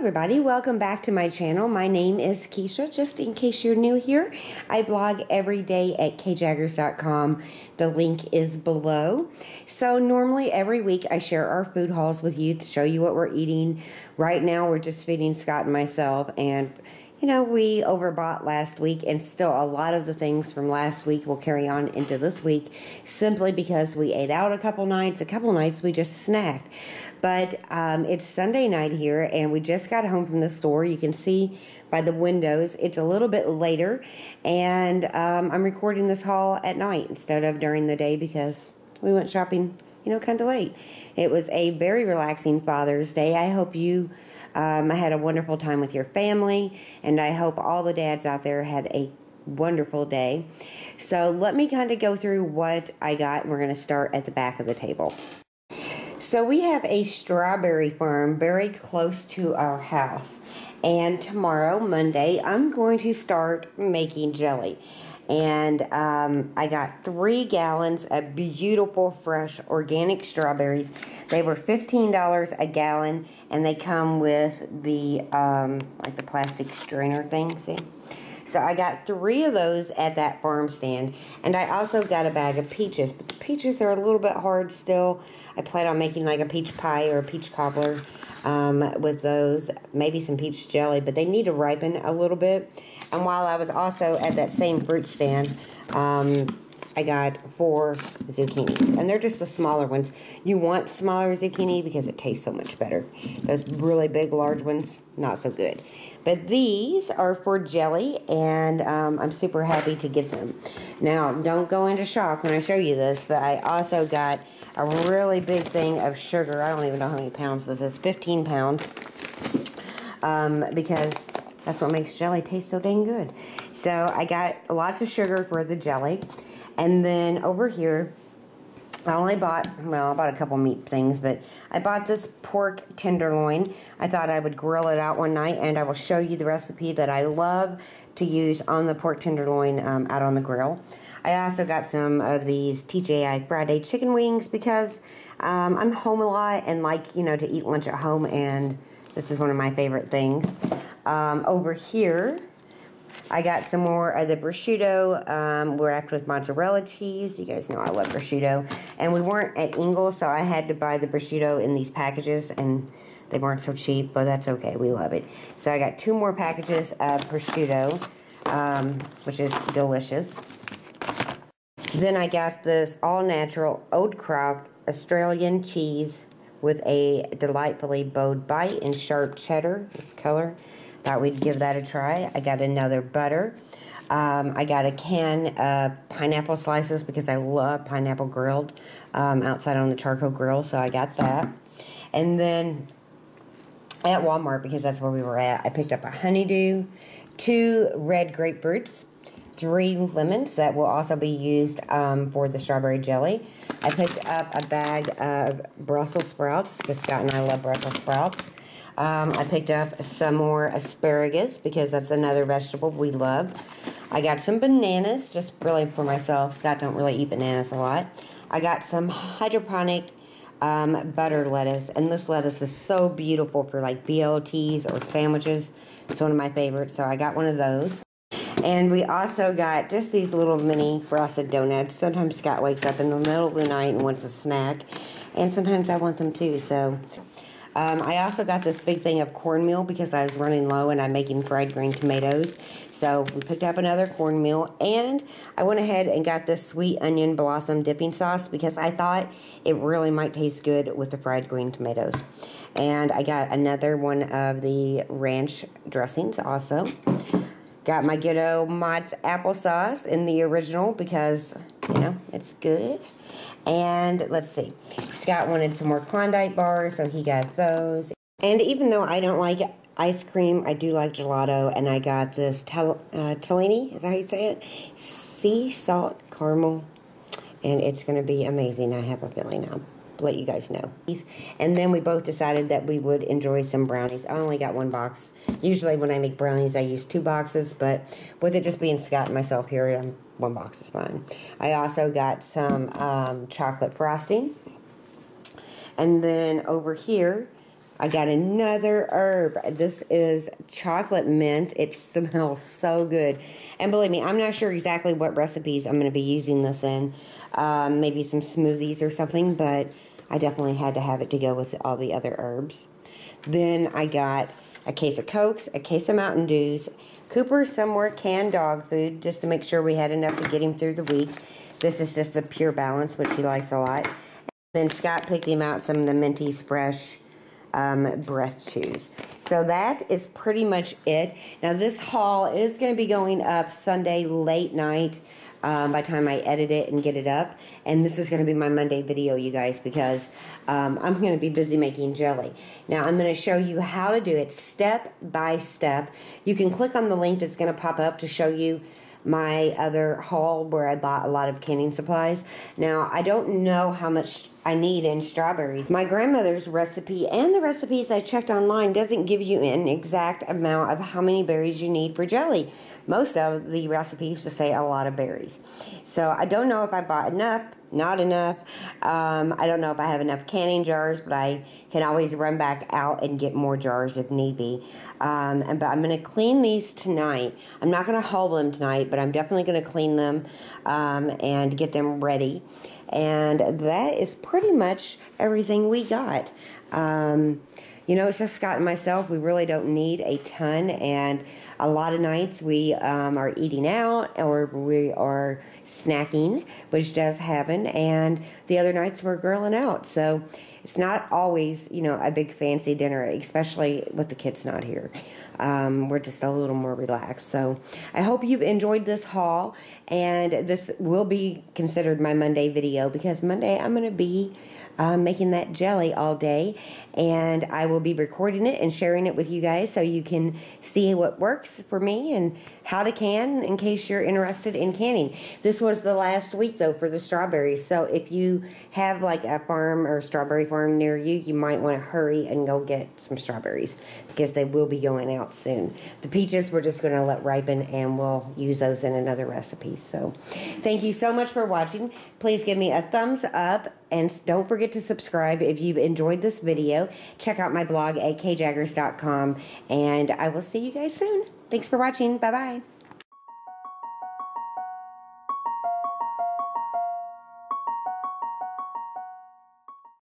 everybody, welcome back to my channel. My name is Kisha. Just in case you're new here, I blog every day at kjaggers.com. The link is below. So normally every week I share our food hauls with you to show you what we're eating. Right now we're just feeding Scott and myself, and you know, we overbought last week, and still a lot of the things from last week will carry on into this week simply because we ate out a couple nights we just snacked. But it's Sunday night here, and we just got home from the store. You can see by the windows it's a little bit later, and I'm recording this haul at night instead of during the day because we went shopping, you know, kind of late. It was a very relaxing Father's Day. I hope you I had a wonderful time with your family, and I hope all the dads out there had a wonderful day. So let me kind of go through what I got, and we're going to start at the back of the table. So we have a strawberry farm very close to our house, and tomorrow, Monday, I'm going to start making jelly. And I got 3 gallons of beautiful, fresh, organic strawberries. They were $15 a gallon, and they come with the like the plastic strainer thing. See? So I got 3 of those at that farm stand, and I also got a bag of peaches. But the peaches are a little bit hard still. I plan on making like a peach pie or a peach cobbler with those, maybe some peach jelly, but they need to ripen a little bit. And while I was also at that same fruit stand, I got 4 zucchinis, and they're just the smaller ones. You want smaller zucchini because it tastes so much better. Those really big, large ones, not so good. But these are for jelly, and I'm super happy to get them. Now, don't go into shock when I show you this, but I also got a really big thing of sugar. I don't even know how many pounds this is. 15 pounds. Because that's what makes jelly taste so dang good. So I got lots of sugar for the jelly. And then over here, I only bought, well, I bought a couple meat things, but I bought this pork tenderloin. I thought I would grill it out one night, and I will show you the recipe that I love to use on the pork tenderloin out on the grill. I also got some of these TJI Friday chicken wings because I'm home a lot and like, you know, to eat lunch at home, and this is one of my favorite things. Over here, I got some more of the prosciutto wrapped with mozzarella cheese. You guys know I love prosciutto. And we weren't at Ingles, so I had to buy the prosciutto in these packages, and they weren't so cheap, but that's okay. We love it. So I got 2 more packages of prosciutto, which is delicious. Then I got this all-natural Oldcroft Australian cheese with a delightfully bowed bite and sharp cheddar, this color. Thought we'd give that a try. I got another butter. I got a can of pineapple slices because I love pineapple grilled outside on the charcoal grill, so I got that. And then at Walmart, because that's where we were at, I picked up a honeydew, 2 red grapefruits, 3 lemons that will also be used for the strawberry jelly. I picked up a bag of Brussels sprouts because Scott and I love Brussels sprouts. I picked up some more asparagus because that's another vegetable we love. I got some bananas, just really for myself. Scott don't really eat bananas a lot. I got some hydroponic butter lettuce, and this lettuce is so beautiful for like BLTs or sandwiches. It's one of my favorites, so I got one of those. And we also got just these little mini frosted donuts. Sometimes Scott wakes up in the middle of the night and wants a snack, and sometimes I want them too, so... I also got this big thing of cornmeal because I was running low, and I'm making fried green tomatoes. So we picked up another cornmeal, and I went ahead and got this sweet onion blossom dipping sauce because I thought it really might taste good with the fried green tomatoes. And I got another one of the ranch dressings also. Got my good old Mott's applesauce in the original because, you know, it's good. And let's see, Scott wanted some more Klondike bars, so he got those. And even though I don't like ice cream, I do like gelato, and I got this tellini, is that how you say it? Sea salt caramel, and it's going to be amazing, I have a feeling. I'll let you guys know. And then we both decided that we would enjoy some brownies. I only got 1 box. Usually when I make brownies, I use 2 boxes, but with it just being Scott and myself here, I'm... 1 box is fine. I also got some chocolate frosting. And then over here, I got another herb. This is chocolate mint. It smells so good. And believe me, I'm not sure exactly what recipes I'm going to be using this in. Maybe some smoothies or something, but I definitely had to have it to go with all the other herbs. Then I got a case of Cokes, a case of Mountain Dews, Cooper Somewhere canned dog food, just to make sure we had enough to get him through the week. This is just the Pure Balance, which he likes a lot. And then Scott picked him out some of the Minty's Fresh breath chews. So that is pretty much it. Now this haul is going to be going up Sunday late night by the time I edit it and get it up. And this is going to be my Monday video, you guys, because I'm going to be busy making jelly. Now I'm going to show you how to do it step by step. You can click on the link that's going to pop up to show you my other haul where I bought a lot of canning supplies. Now, I don't know how much I need in strawberries. My grandmother's recipe and the recipes I checked online doesn't give you an exact amount of how many berries you need for jelly. Most of the recipes just say a lot of berries. So I don't know if I bought enough, not enough. I don't know if I have enough canning jars, but I can always run back out and get more jars if need be. But I'm going to clean these tonight. I'm not going to haul them tonight, but I'm definitely going to clean them and get them ready. And that is pretty much everything we got. You know, it's just Scott and myself. We really don't need a ton, and a lot of nights we are eating out or we are snacking, which does happen, and the other nights we're grilling out. So it's not always, you know, a big fancy dinner, especially with the kids not here. We're just a little more relaxed. So I hope you've enjoyed this haul, and this will be considered my Monday video because Monday I'm going to be making that jelly all day, and I will be recording it and sharing it with you guys so you can see what works for me and how to can in case you're interested in canning. This was the last week though for the strawberries, so if you have like a farm or strawberry farm near you, you might want to hurry and go get some strawberries because they will be going out soon. The peaches we're just going to let ripen and we'll use those in another recipe. So thank you so much for watching. Please give me a thumbs up. And don't forget to subscribe if you've enjoyed this video. Check out my blog at kjaggers.com. And I will see you guys soon. Thanks for watching. Bye-bye.